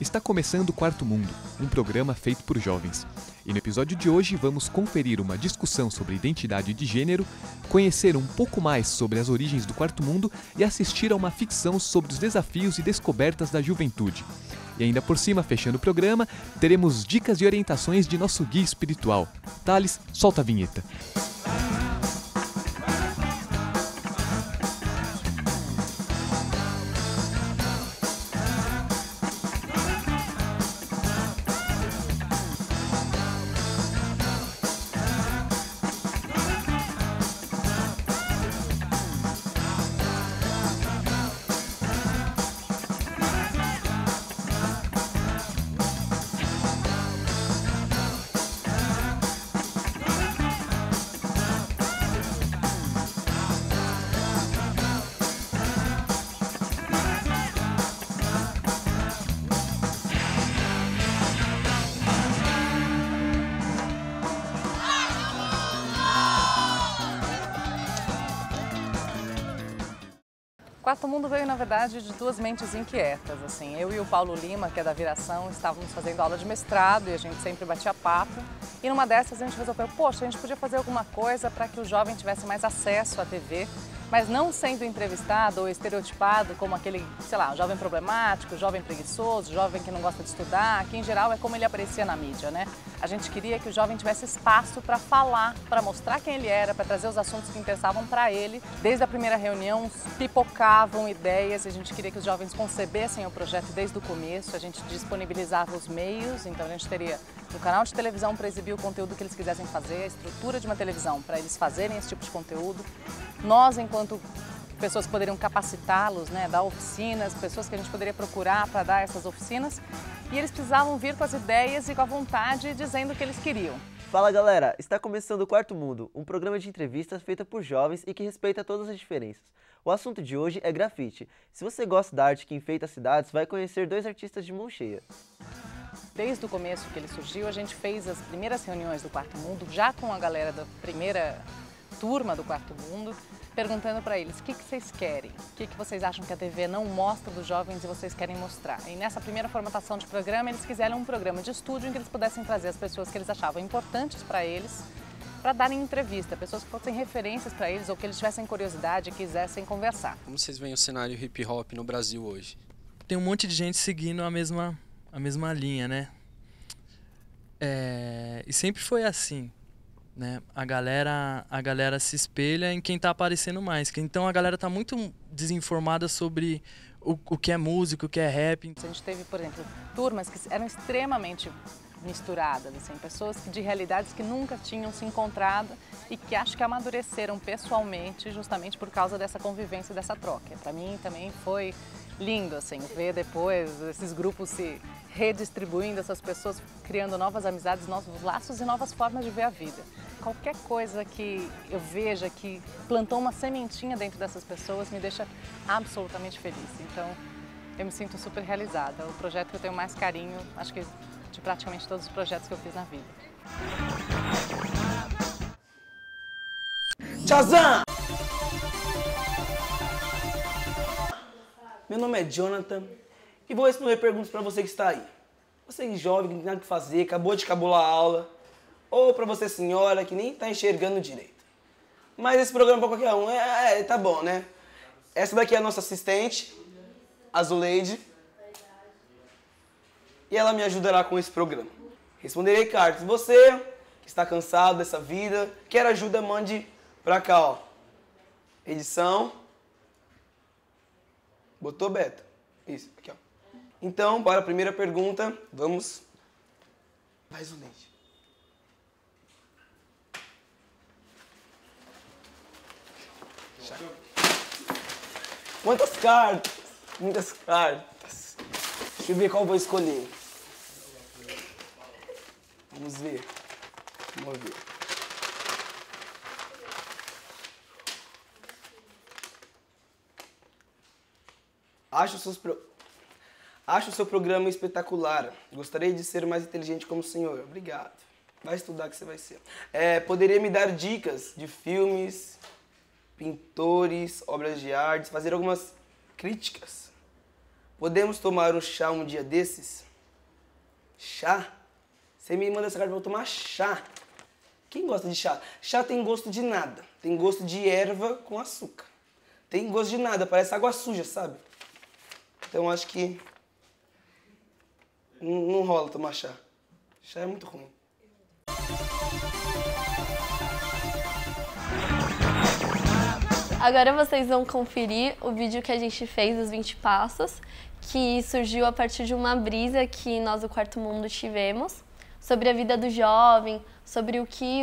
Está começando o Quarto Mundo, um programa feito por jovens. E no episódio de hoje vamos conferir uma discussão sobre identidade de gênero, conhecer um pouco mais sobre as origens do Quarto Mundo e assistir a uma ficção sobre os desafios e descobertas da juventude. E ainda por cima, fechando o programa, teremos dicas e orientações de nosso guia espiritual. Thales, solta a vinheta. O Quarto Mundo veio, na verdade, de duas mentes inquietas, assim. Eu e o Paulo Lima, que é da Viração, estávamos fazendo aula de mestrado e a gente sempre batia papo. E numa dessas a gente resolveu, poxa, a gente podia fazer alguma coisa para que o jovem tivesse mais acesso à TV, mas não sendo entrevistado ou estereotipado como aquele, sei lá, jovem problemático, jovem preguiçoso, jovem que não gosta de estudar, que em geral é como ele aparecia na mídia, né? A gente queria que o jovem tivesse espaço para falar, para mostrar quem ele era, para trazer os assuntos que interessavam para ele. Desde a primeira reunião, pipocavam ideias, a gente queria que os jovens concebessem o projeto desde o começo, a gente disponibilizava os meios, então a gente teria um canal de televisão para exibir o conteúdo que eles quisessem fazer, a estrutura de uma televisão para eles fazerem esse tipo de conteúdo. Nós, enquanto pessoas que poderiam capacitá-los, né, dar oficinas, pessoas que a gente poderia procurar para dar essas oficinas. E eles precisavam vir com as ideias e com a vontade, dizendo o que eles queriam. Fala galera, está começando o Quarto Mundo, um programa de entrevistas feita por jovens e que respeita todas as diferenças. O assunto de hoje é grafite. Se você gosta da arte que enfeita as cidades, vai conhecer dois artistas de mão cheia. Desde o começo que ele surgiu, a gente fez as primeiras reuniões do Quarto Mundo, já com a galera da primeira turma do Quarto Mundo, perguntando para eles o que vocês querem, o que vocês acham que a TV não mostra dos jovens e vocês querem mostrar. E nessa primeira formatação de programa, eles quiseram um programa de estúdio em que eles pudessem trazer as pessoas que eles achavam importantes para eles, para darem entrevista, pessoas que fossem referências para eles ou que eles tivessem curiosidade e quisessem conversar. Como vocês veem o cenário hip hop no Brasil hoje? Tem um monte de gente seguindo a mesma linha, né? E sempre foi assim. Né? A galera se espelha em quem está aparecendo mais. Então a galera está muito desinformada sobre o que é música, o que é rap. A gente teve, por exemplo, turmas que eram extremamente misturadas, assim, pessoas de realidades que nunca tinham se encontrado e que acho que amadureceram pessoalmente justamente por causa dessa convivência, dessa troca. Para mim também foi lindo, assim, ver depois esses grupos se redistribuindo, essas pessoas criando novas amizades, novos laços e novas formas de ver a vida. Qualquer coisa que eu veja que plantou uma sementinha dentro dessas pessoas me deixa absolutamente feliz. Então, eu me sinto super realizada. O projeto que eu tenho mais carinho, acho que de praticamente todos os projetos que eu fiz na vida. Tchazam! Meu nome é Jonathan e vou responder perguntas para você que está aí. Você que é jovem, que não tem nada que fazer, acabou de cabular a aula, ou para você senhora que nem está enxergando direito. Mas esse programa para qualquer um, tá bom, né? Essa daqui é a nossa assistente, a Zuleide, e ela me ajudará com esse programa. Responderei cartas. Você que está cansado dessa vida, quer ajuda, mande para cá, ó. Edição. Botou, Beto? Isso, aqui, ó. Então, para a primeira pergunta, vamos... Vai, Zuleide. Quantas cartas? Muitas cartas. Deixa eu ver qual eu vou escolher. Vamos ver. Vamos ver. Acho o seu programa espetacular. Gostaria de ser mais inteligente como o senhor. Obrigado. Vai estudar que você vai ser. Poderia me dar dicas de filmes, pintores, obras de arte, fazer algumas críticas? Podemos tomar um chá um dia desses? Chá? Você me manda essa carta pra eu tomar chá. Quem gosta de chá? Chá tem gosto de nada. Tem gosto de erva com açúcar. Tem gosto de nada, parece água suja, sabe? Então acho que não rola tomar chá. Chá é muito ruim. Agora vocês vão conferir o vídeo que a gente fez dos 20 passos, que surgiu a partir de uma brisa que nós do Quarto Mundo tivemos, sobre a vida do jovem, sobre o que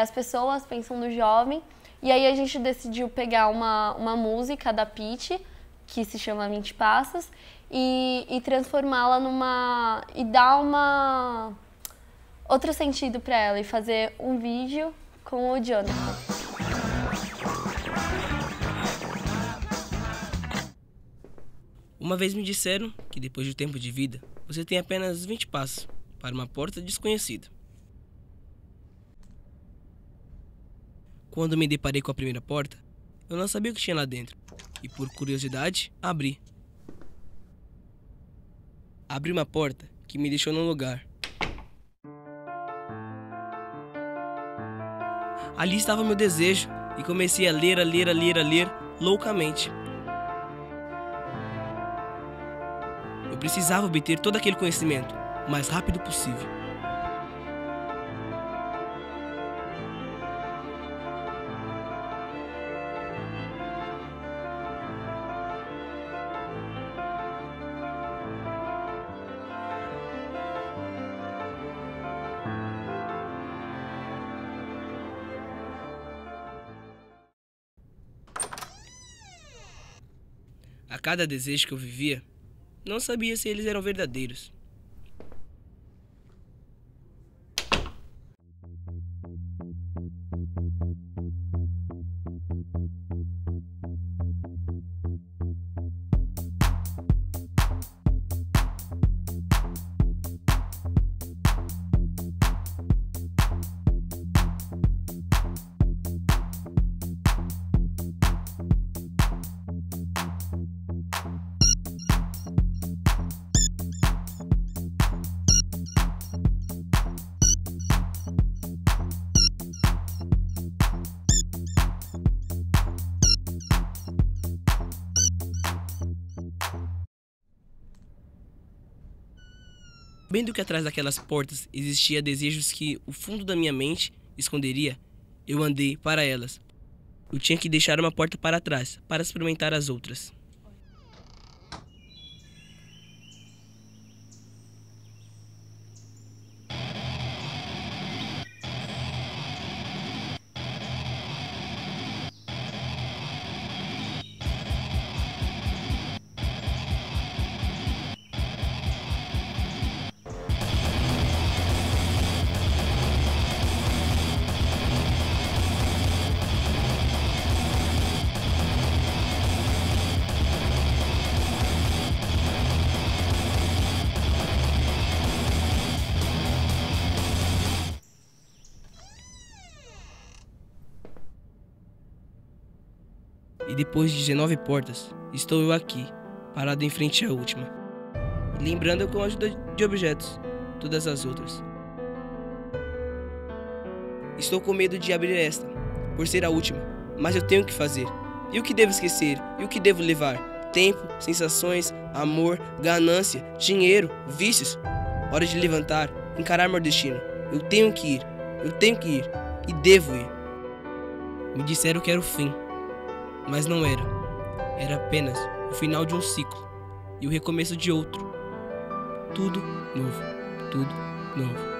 as pessoas pensam do jovem. E aí a gente decidiu pegar uma música da Pitty, que se chama 20 Passos, e transformá-la numa... e dar uma... outro sentido para ela, e fazer um vídeo com o Jonathan. Uma vez me disseram que depois do tempo de vida, você tem apenas 20 passos para uma porta desconhecida. Quando me deparei com a primeira porta, eu não sabia o que tinha lá dentro e, por curiosidade, abri. Abri uma porta que me deixou num lugar. Ali estava meu desejo e comecei a ler loucamente. Eu precisava obter todo aquele conhecimento o mais rápido possível. A cada desejo que eu vivia, não sabia se eles eram verdadeiros. Sabendo que atrás daquelas portas existia desejos que o fundo da minha mente esconderia, eu andei para elas. Eu tinha que deixar uma porta para trás, para experimentar as outras. E depois de 19 portas, estou eu aqui, parado em frente à última. E lembrando com a ajuda de objetos, todas as outras. Estou com medo de abrir esta, por ser a última, mas eu tenho que fazer. E o que devo esquecer? E o que devo levar? Tempo, sensações, amor, ganância, dinheiro, vícios. Hora de levantar, encarar meu destino. Eu tenho que ir, eu tenho que ir, e devo ir. Me disseram que era o fim. Mas não era. Era apenas o final de um ciclo e o recomeço de outro. Tudo novo. Tudo novo.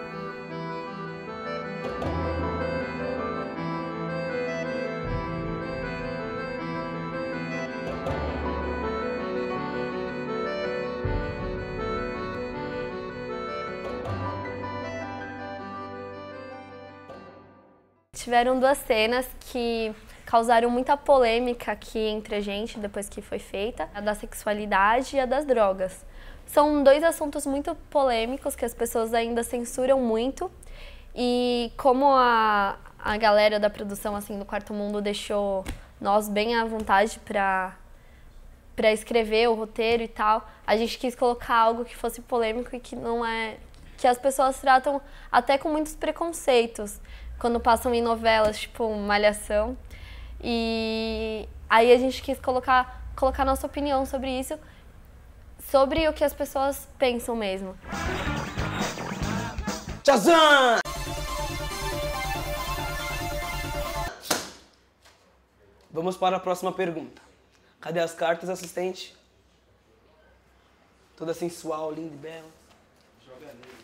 Tiveram duas cenas que causaram muita polêmica aqui entre a gente depois que foi feita, a da sexualidade e a das drogas. São dois assuntos muito polêmicos que as pessoas ainda censuram muito, e como a galera da produção assim do Quarto Mundo deixou nós bem à vontade para escrever o roteiro e tal, a gente quis colocar algo que fosse polêmico e que não é que as pessoas tratam até com muitos preconceitos quando passam em novelas, tipo Malhação. E aí a gente quis colocar nossa opinião sobre isso, sobre o que as pessoas pensam mesmo. Tchazam! Vamos para a próxima pergunta. Cadê as cartas, assistente? Toda sensual, linda e bela. Joga nele.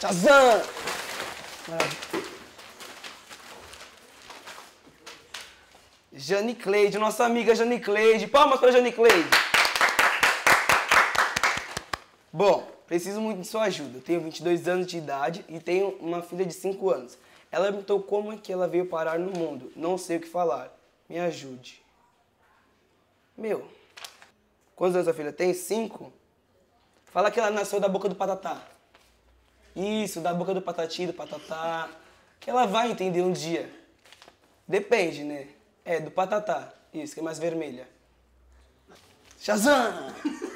Tchazam! Jane Cleide, nossa amiga Jane Cleide. Palmas para Jane Cleide. Bom, preciso muito de sua ajuda. Eu tenho 22 anos de idade e tenho uma filha de 5 anos. Ela perguntou como é que ela veio parar no mundo. Não sei o que falar. Me ajude. Meu, quantos anos a filha tem? 5? Fala que ela nasceu da boca do patatá. Isso, da boca do patati, do patatá. Que ela vai entender um dia. Depende, né? É, do patatá. Isso, que é mais vermelha. Shazam!